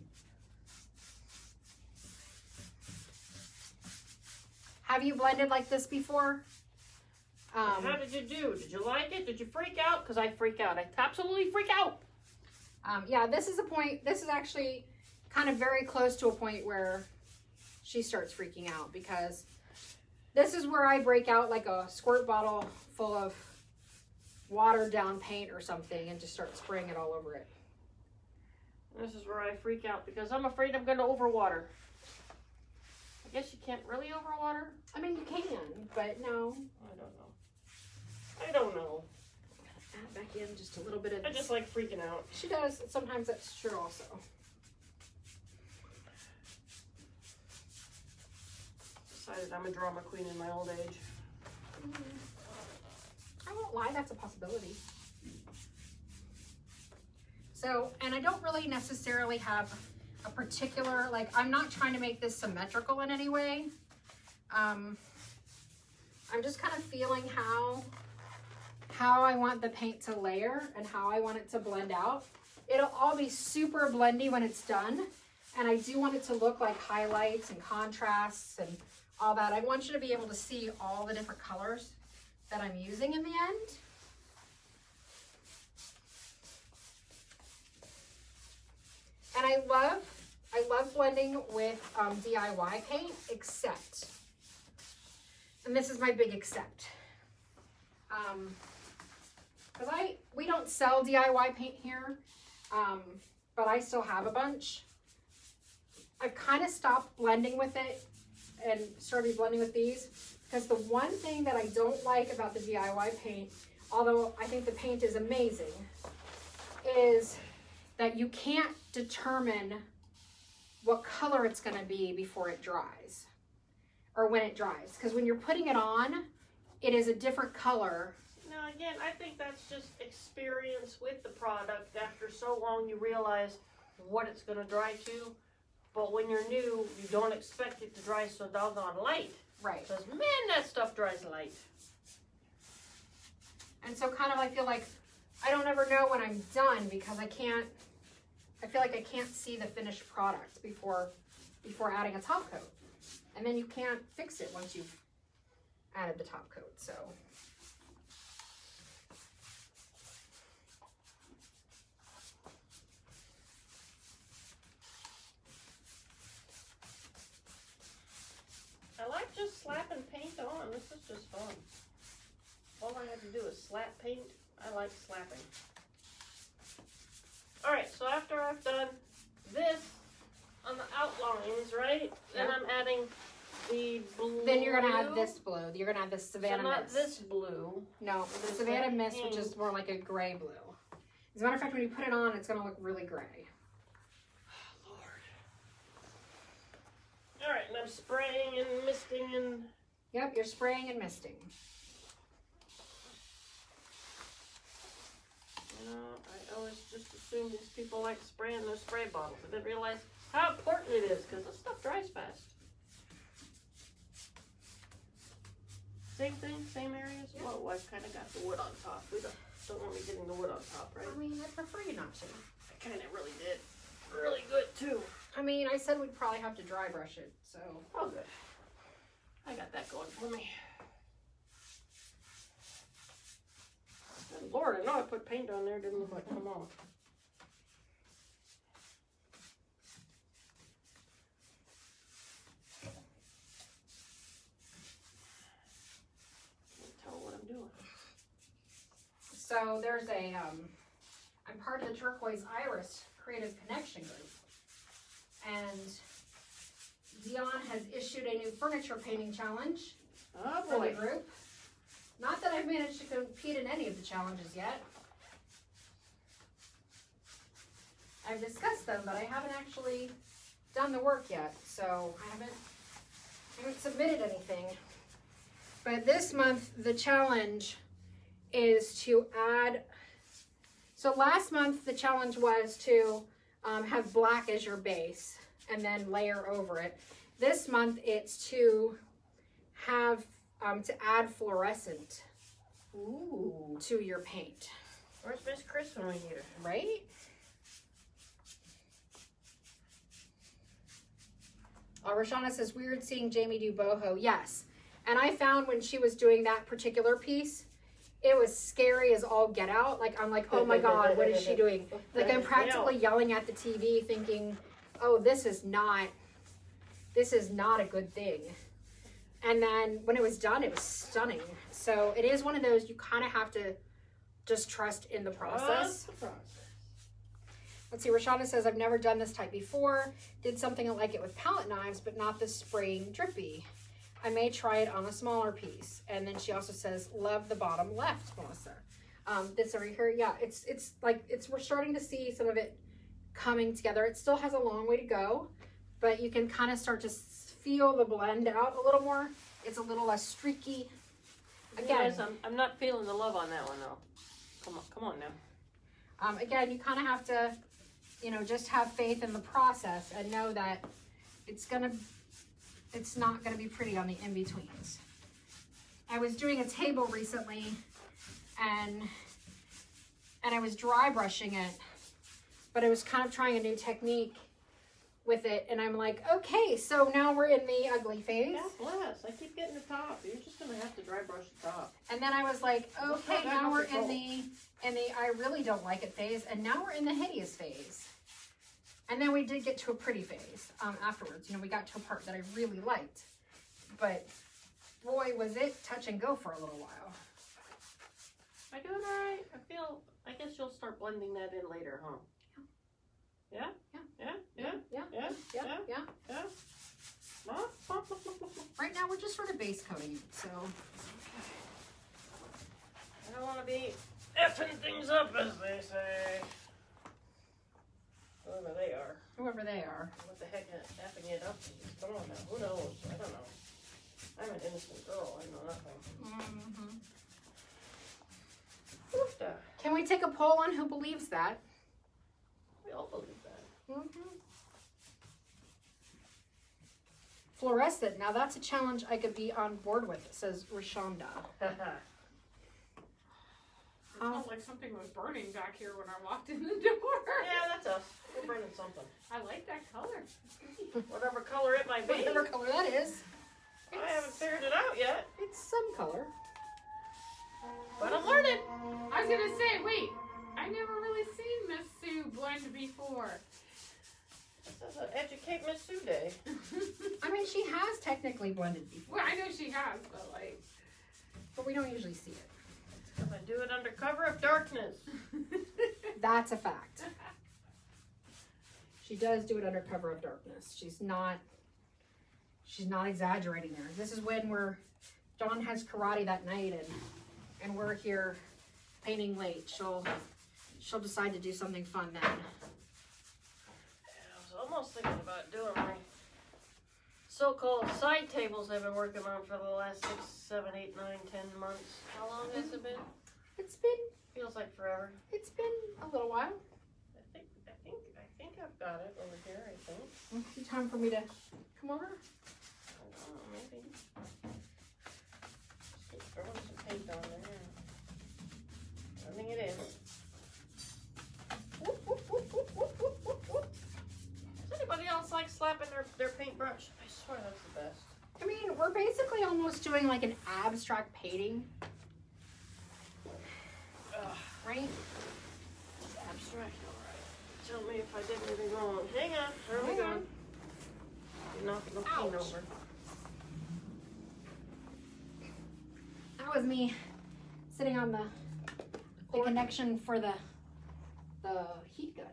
Have you blended like this before? Um, How did you do? Did you like it? Did you freak out? Because I freak out. I absolutely freak out. Um, yeah, this is a point. This is actually kind of very close to a point where she starts freaking out because this is where I break out like a squirt bottle full of watered down paint or something and just start spraying it all over it. This is where I freak out because I'm afraid I'm going to overwater. I guess you can't really overwater. I mean, you can, but no. I don't know. I don't know. Add back in just a little bit of this. I just like freaking out. She does. Sometimes that's true also. Decided I'm a drama queen in my old age. Mm-hmm. I won't lie. That's a possibility. So, and I don't really necessarily have a particular, like, I'm not trying to make this symmetrical in any way. Um, I'm just kind of feeling how, how I want the paint to layer and how I want it to blend out. It'll all be super blendy when it's done. And I do want it to look like highlights and contrasts and all that. I want you to be able to see all the different colors that I'm using in the end. And I love, I love blending with um, D I Y paint, except, and this is my big except, um, because I, we don't sell D I Y paint here, um, but I still have a bunch. I've kind of stopped blending with it and started blending with these, because the one thing that I don't like about the D I Y paint, although I think the paint is amazing, is that you can't determine what color it's going to be before it dries or when it dries, because when you're putting it on, it is a different color. Now again, I think that's just experience with the product. After so long, you realize what it's going to dry to, but when you're new, you don't expect it to dry so doggone light. Right. Because man, that stuff dries light. And so kind of I feel like I don't ever know when I'm done, because I can't, I feel like I can't see the finished product before before adding a top coat. And then you can't fix it once you've added the top coat, so. I like just slapping paint on. This is just fun. All I have to do is slap paint. I like slapping. All right, so after I've done this on the outlines, right? Then yep. I'm adding the blue. Then you're gonna add this blue. You're gonna add this Savannah so not mist. Not this blue. No, the Savannah mist, pink, which is more like a gray blue. As a matter of fact, when you put it on, it's gonna look really gray. Oh, Lord. All right, and I'm spraying and misting and. Yep, you're spraying and misting. No, I always just assume these people like spraying their spray bottles. I didn't realize how important it is, because this stuff dries fast. Same thing, same areas? Yeah. Whoa, I've kind of got the wood on top. We don't, don't want me getting the wood on top, right? I mean, I prefer you not to. I kind of really did. Really good, too. I mean, I said we'd probably have to dry brush it, so. Oh, good. I got that going for me. Lord, I know I put paint on there, it didn't look like come off. Can't tell what I'm doing. So there's a, um, I'm part of the Turquoise Iris Creative Connection group, and Dion has issued a new furniture painting challenge oh, for boy. the group. Not that I've managed to compete in any of the challenges yet. I've discussed them, but I haven't actually done the work yet, so I haven't, I haven't submitted anything. But this month, the challenge is to add, so last month, the challenge was to um, have black as your base and then layer over it. This month, it's to have Um, to add fluorescent Ooh. to your paint. Where's Miss Chris over here? Right? Uh, Roshana says, weird seeing Jamie do boho. Yes. And I found when she was doing that particular piece, it was scary as all get out. Like, I'm like, oh my God, what is she doing? Like, I'm practically yelling at the T V thinking, oh, this is not, this is not a good thing. And then when it was done, it was stunning. So it is one of those you kind of have to just trust in the process. The process. Let's see, Roshana says, I've never done this type before. Did something like it with palette knives, but not the spraying drippy. I may try it on a smaller piece. And then she also says, love the bottom left, Melissa. Um, this over here, yeah, it's it's like, it's we're starting to see some of it coming together. It still has a long way to go, but you can kind of start to feel the blend out a little more. It's a little less streaky. Again, yes, I'm, I'm not feeling the love on that one though. Come on, come on now. Um, again, you kind of have to you know, just have faith in the process and know that it's gonna, it's not gonna be pretty on the in-betweens. I was doing a table recently and, and I was dry brushing it, but I was kind of trying a new technique with it, and I'm like, okay, so now we're in the ugly phase. God bless. I keep getting the top. You're just gonna have to dry brush the top. And then I was like, okay, now we're in the in the I really don't like it phase, and now we're in the hideous phase. And then we did get to a pretty phase um, afterwards. You know, we got to a part that I really liked, but boy, was it touch and go for a little while. Am I doing all right? I feel. I guess you'll start blending that in later, huh? Yeah? Yeah. Yeah? Yeah? Yeah? Yeah? Yeah? Yeah? Yeah? Yeah? Yeah? Right now we're just sort of base coating it, so. Okay. I don't want to be effing things up, as they say. Whoever they are. Whoever they are. What the heck effing it up is going on now? Who knows? I don't know. I'm an innocent girl. I know nothing. Mm-hmm. What the? Can we take a poll on who believes that? We all believe that. Mm-hmm. Fluorescent. Now that's a challenge I could be on board with. It says Rashonda. It felt like something was burning back here when I walked in the door. Yeah, that's us. We're burning something. I like that color. Whatever color it might be. Whatever color that is. I haven't figured it out yet. It's some color. But I'm learning. I was gonna say, wait. I never really seen Miss Sue blend before. This is an Educate Miss Sue Day. I mean, she has technically blended before. Well, I know she has, but like, but we don't usually see it. Because I do it under cover of darkness. That's a fact. She does do it under cover of darkness. She's not. She's not exaggerating there. This is when we're. Dawn has karate that night, and and we're here painting late. She'll. She'll decide to do something fun then. Yeah, I was almost thinking about doing my so-called side tables I've been working on for the last six, seven, eight, nine, ten months. How long has it been? It's been. Feels like forever. It's been a little while. I think. I think. I think I've got it over here. I think. Is it time for me to come over? I don't know, maybe. There was some paint on there. I think it is. Does anybody else like slapping their, their paintbrush? I swear that's the best. I mean, we're basically almost doing like an abstract painting. Ugh. Right? It's abstract, alright. Tell me if I did anything wrong. Hang on, where are we going? You're knocking the paint over. That was me sitting on the, the connection for the the heat gun.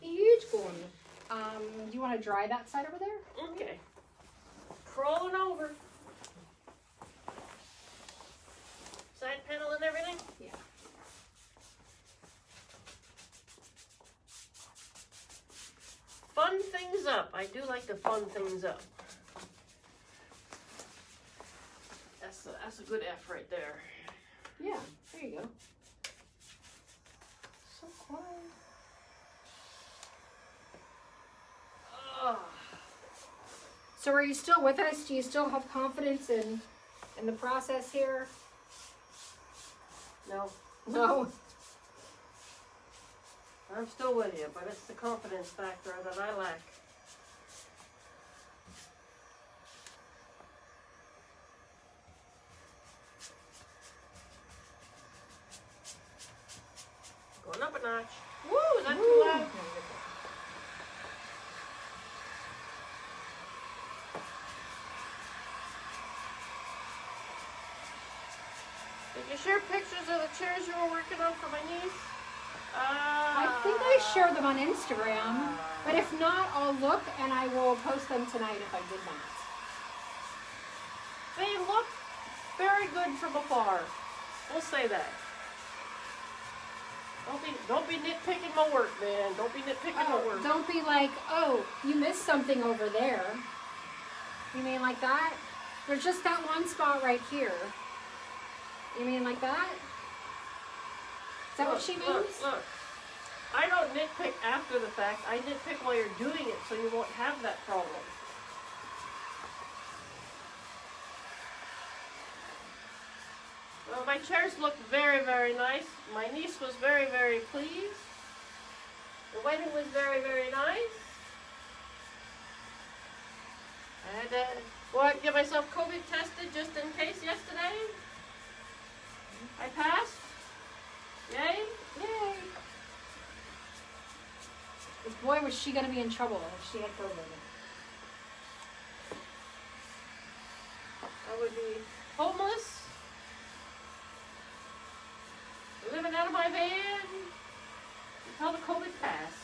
A huge one. Um, you want to dry that side over there? Okay. Crawling over. Side panel and everything? Yeah. Fun things up. I do like to fun things up. That's a, that's a good F right there. Yeah, there you go. So quiet. Ugh. So are you still with us? Do you still have confidence in in the process here? No. No. I'm still with you, but it's the confidence factor that I lack. Going up a notch. Woo, is that too loud? Did you share pictures of the chairs you were working on for my niece? Uh, I think I shared them on Instagram, uh, but if not, I'll look and I will post them tonight if I did not. They look very good from afar. We'll say that. Don't be, don't be nitpicking my work, man. Don't be nitpicking oh, my work. Don't be like, oh, you missed something over there. You mean like that? There's just that one spot right here. You mean like that? Is that look, what she means? Look, look. I don't nitpick after the fact. I nitpick while you're doing it so you won't have that problem. Well, my chairs look very, very nice. My niece was very, very pleased. The wedding was very, very nice. I had to go out and get myself COVID tested just in case yesterday. I passed. Yay. Yay. Boy, was she going to be in trouble if she had COVID. I would be homeless, living out of my van until the COVID passed.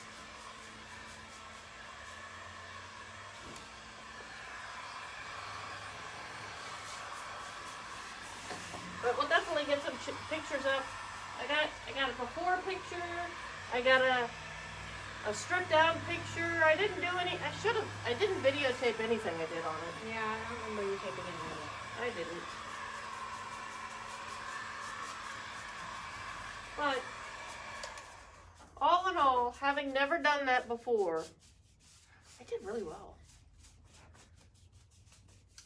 But we'll definitely get some pictures up. I got, I got a before picture. I got a... a stripped down picture. I didn't do any, I should have, I didn't videotape anything I did on it. Yeah, I don't remember you taping anything on it. I didn't. But, all in all, having never done that before, I did really well.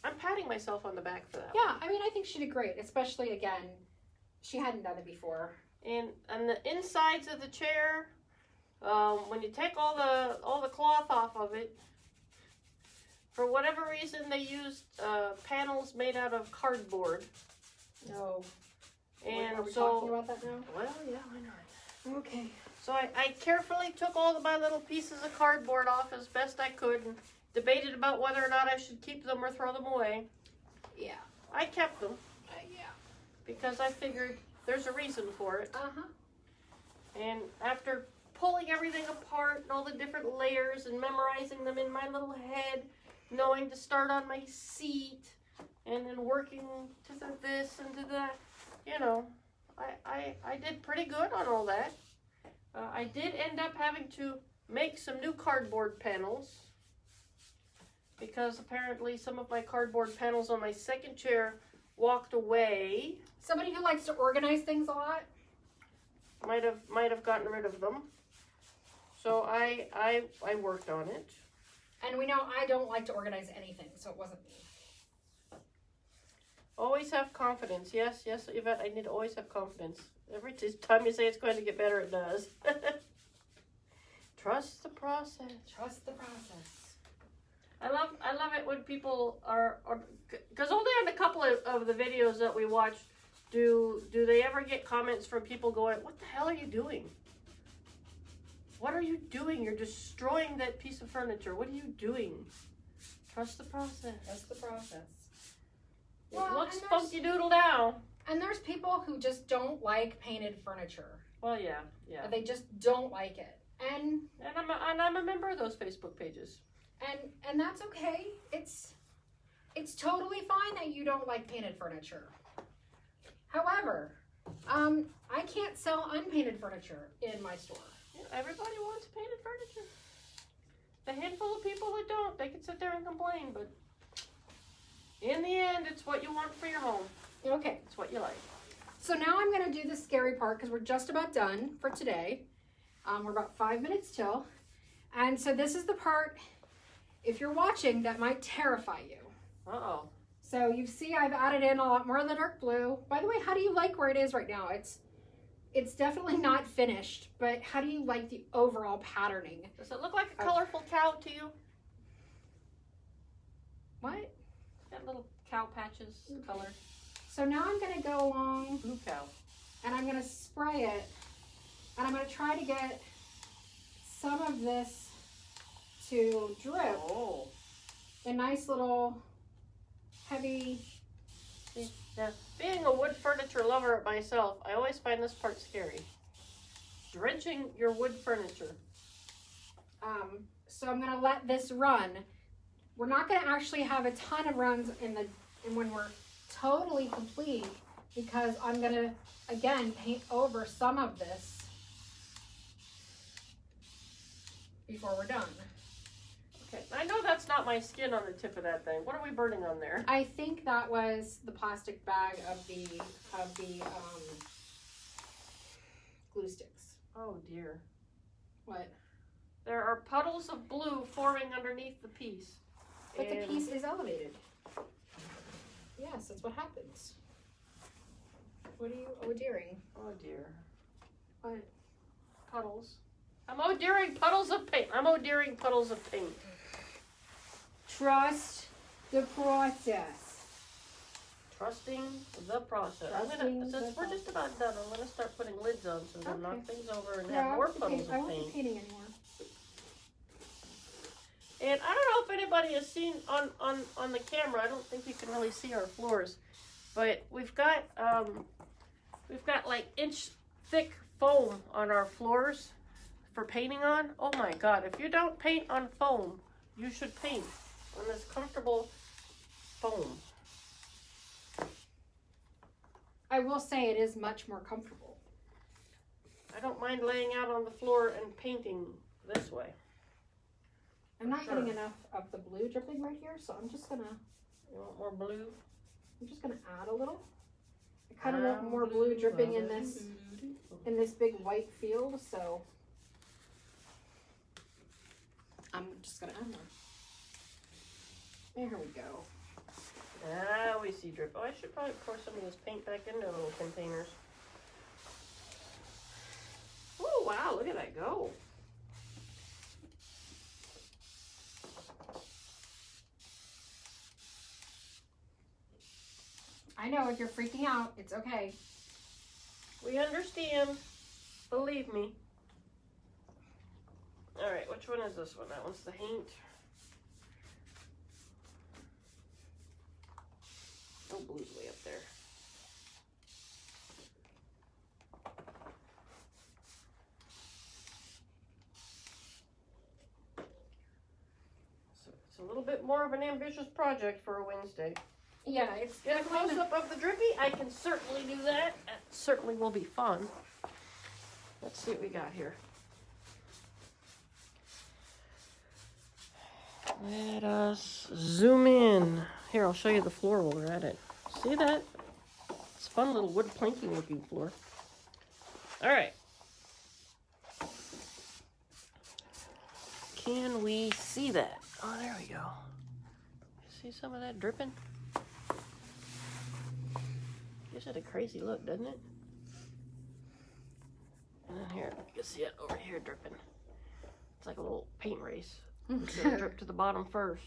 I'm patting myself on the back for that. Yeah, I mean, I think she did great, especially, again, she hadn't done it before. And on the insides of the chair, Um, when you take all the all the cloth off of it, for whatever reason they used uh, panels made out of cardboard. No. And are we so, talking about that now? Well, yeah, I know. Okay. So I, I carefully took all of my little pieces of cardboard off as best I could and debated about whether or not I should keep them or throw them away. Yeah. I kept them. Uh, yeah. Because I figured there's a reason for it. Uh-huh. And after pulling everything apart and all the different layers and memorizing them in my little head, knowing to start on my seat and then working to the this and to that, you know, I, I, I did pretty good on all that. Uh, I did end up having to make some new cardboard panels because apparently some of my cardboard panels on my second chair walked away. Somebody who likes to organize things a lot might have might have gotten rid of them. So I, I I worked on it. And we know I don't like to organize anything, so it wasn't me. Always have confidence. Yes, yes, Yvette, I need to always have confidence. Every time you say it's going to get better, it does. Trust the process. Trust the process. I love I love it when people are, because only on a couple of, of the videos that we watched do do they ever get comments from people going, what the hell are you doing? What are you doing? You're destroying that piece of furniture. What are you doing? Trust the process. Trust the process. It well, looks funky doodle now. And there's people who just don't like painted furniture. Well, yeah, yeah. They just don't like it. And and I'm a, and I'm a member of those Facebook pages. And and that's okay. It's it's totally fine that you don't like painted furniture. However, um, I can't sell unpainted furniture in my store. Yeah, everybody wants painted furniture. The handful of people that don't, they can sit there and complain, but in the end, it's what you want for your home. Okay. It's what you like. So now I'm going to do the scary part because we're just about done for today. Um, we're about five minutes till. And so this is the part, if you're watching, that might terrify you. Uh-oh. So you see I've added in a lot more of the dark blue. By the way, how do you like where it is right now? It's It's definitely not finished, but how do you like the overall patterning? Does it look like a colorful cow to you? What? That little cow patches color. So now I'm going to go along. Blue cow. And I'm going to spray it. And I'm going to try to get some of this to drip. Oh. A nice little heavy... Now, being a wood furniture lover myself, I always find this part scary. Drenching your wood furniture. Um, so I'm going to let this run. We're not going to actually have a ton of runs in the in when we're totally complete, because I'm going to, again, paint over some of this before we're done. Okay. I know that's not my skin on the tip of that thing. What are we burning on there? I think that was the plastic bag of the of the um, glue sticks. Oh dear. What? There are puddles of blue forming underneath the piece. But and the piece is elevated. Yes, that's what happens. What are you oh-deering? Oh dear. What? Puddles. I'm oh-deering puddles of paint. I'm oh-deering puddles of paint. Trust the process. Trusting the process. Trusting I'm gonna, since we're process. just about done, I'm going to start putting lids on so they'll okay. knock things over and no, have more puddles of paint. I won't be painting anymore. And I don't know if anybody has seen on, on, on the camera, I don't think we can really see our floors, but we've got, um, we've got like inch thick foam on our floors for painting on. Oh my God, if you don't paint on foam, you should paint on this comfortable foam. I will say it is much more comfortable. I don't mind laying out on the floor and painting this way. I'm not sure. getting enough of the blue dripping right here, so I'm just gonna. You want more blue? I'm just gonna add a little. I kind of want more blue dripping in this in this big white field, so I'm just gonna add more. There we go. Now we see drip. Oh, I should probably pour some of this paint back into little containers. Oh wow! Look at that go. I know if you're freaking out, it's okay. We understand. Believe me. All right, which one is this one? That one's the paint. Oh, blue's way up there. So it's a little bit more of an ambitious project for a Wednesday. Yeah, it's get a close up of the drippy. I can certainly do that. That certainly will be fun. Let's see what we got here. Let us zoom in. Here, I'll show you the floor while we're at it. See that? It's a fun little wood planking looking floor. All right. Can we see that? Oh, there we go. See some of that dripping? Gives it a crazy look, doesn't it? And then here, you can see it over here dripping. It's like a little paint race. It's gonna drip to the bottom first.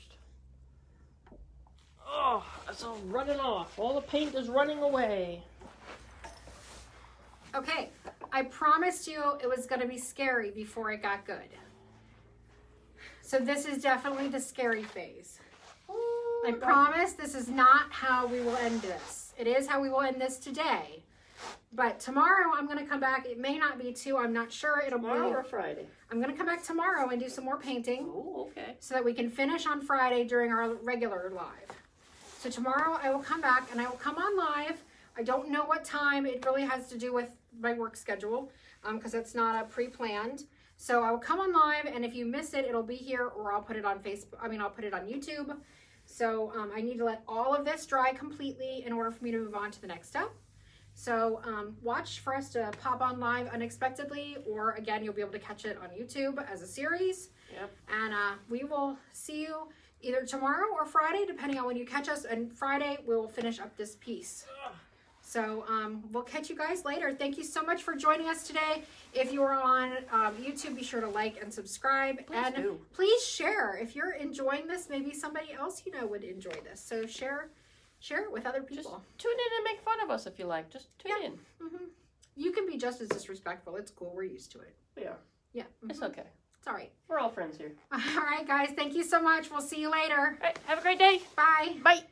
Oh, it's all running off. All the paint is running away. Okay, I promised you it was gonna be scary before it got good. So this is definitely the scary phase. I promise this is not how we will end this. It is how we will end this today, but tomorrow I'm going to come back. It may not be two. I'm not sure. It'll tomorrow be or Friday. I'm going to come back tomorrow and do some more painting. Oh, okay. So that we can finish on Friday during our regular live. So tomorrow I will come back and I will come on live. I don't know what time. It really has to do with my work schedule because um, it's not a pre-planned. So I will come on live, and if you miss it, it'll be here, or I'll put it on Facebook. I mean, I'll put it on YouTube. So um, I need to let all of this dry completely in order for me to move on to the next step. So um, watch for us to pop on live unexpectedly, or again, you'll be able to catch it on YouTube as a series. Yep. And uh, we will see you either tomorrow or Friday, depending on when you catch us. And Friday, we'll finish up this piece. Ugh. So um, we'll catch you guys later. Thank you so much for joining us today. If you are on um, YouTube, be sure to like and subscribe. Please and do. Please share. If you're enjoying this, maybe somebody else you know would enjoy this. So share share it with other people. Just tune in and make fun of us if you like. Just tune yeah. in. Mm-hmm. You can be just as disrespectful. It's cool. We're used to it. We are. Yeah. Mm-hmm. It's okay. It's all right. We're all friends here. All right, guys. Thank you so much. We'll see you later. All right, have a great day. Bye. Bye.